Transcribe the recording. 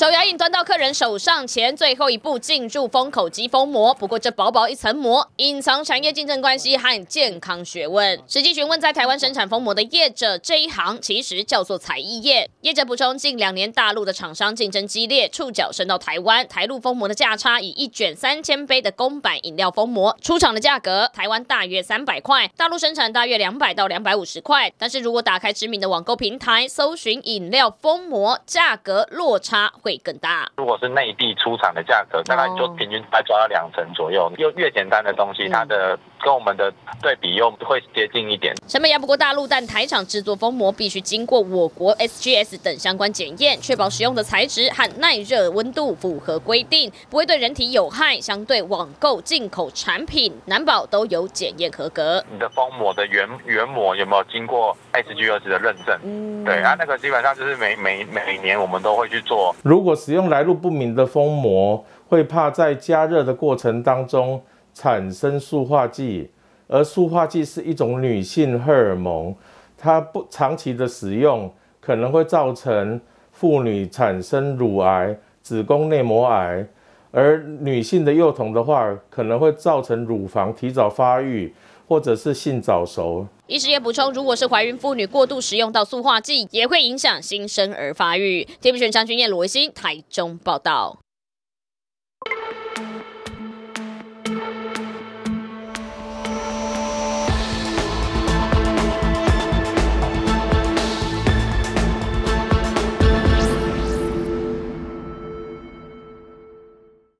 手摇饮端到客人手上前，最后一步进入封口机封膜。不过这薄薄一层膜，隐藏产业竞争关系和健康学问。实际询问在台湾生产封膜的业者，这一行其实叫做采艺业。业者补充，近2年大陆的厂商竞争激烈，触角伸到台湾，台陆封膜的价差以1卷3000杯的公版饮料封膜出厂的价格，台湾大约300块，大陆生产大约200到250块。但是如果打开知名的网购平台，搜寻饮料封膜，价格落差会更大。如果是内地出厂的价格，大概就平均抓到2成左右。又越简单的东西，它的跟我们的对比又会接近一点。成本压不过大陆，但台厂制作封膜必须经过我国 SGS 等相关检验，确保使用的材质和耐热温度符合规定，不会对人体有害。相对网购进口产品，难保都有检验合格。你的封膜的原膜有没有经过 SGS 的认证？对啊，那个基本上就是每年我们都会去做。如果使用来路不明的封膜，会怕在加热的过程当中产生塑化剂，而塑化剂是一种女性荷尔蒙，它不长期的使用可能会造成妇女产生乳癌、子宫内膜癌，而女性的幼童的话，可能会造成乳房提早发育，或者是性早熟。医师也补充，如果是怀孕妇女过度使用到塑化剂，也会影响新生儿发育。TVBS 张君燕、罗维新，台中报道。